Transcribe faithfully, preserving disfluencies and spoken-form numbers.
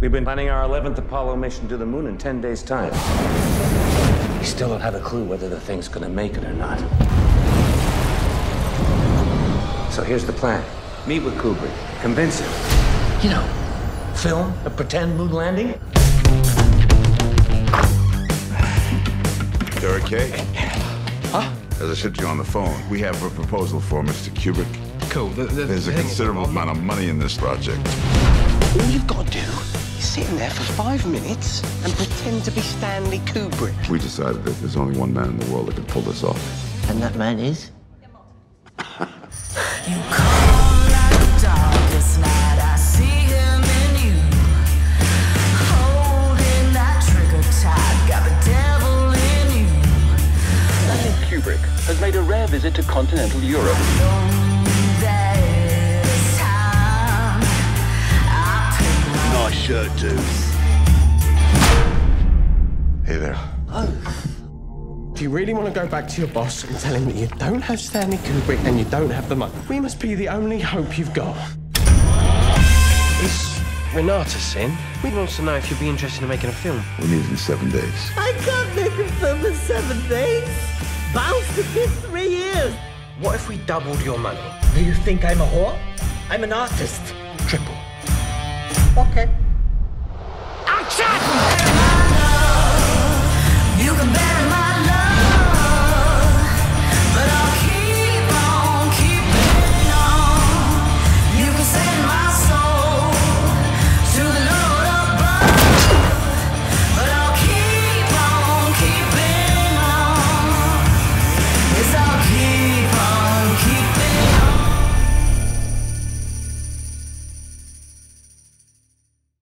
We've been planning our eleventh Apollo mission to the moon in ten days' time. We still don't have a clue whether the thing's gonna make it or not. So here's the plan. Meet with Kubrick, convince him. You know, film a pretend moon landing. You're okay? Huh? As I said to you on the phone, we have a proposal for Mister Kubrick. Cool. The, the, There's a considerable the amount of money in this project. All you've got to do is sit in there for five minutes and pretend to be Stanley Kubrick. We decided that there's only one man in the world that could pull this off. And that man is? You call like the darkest night, I see him in you, holding that trigger tight, got the devil in you. Stanley Kubrick has made a rare visit to continental Europe. Nice shirt, dude. Hey there. Oh. If you really want to go back to your boss and tell him that you don't have Stanley Kubrick and you don't have the money, we must be the only hope you've got. It's Renata's in. We want to know if you'd be interested in making a film. We need it in seven days. I can't make a film in seven days. Bounced it for three years. What if we doubled your money? Do you think I'm a whore? I'm an artist. Triple. Okay.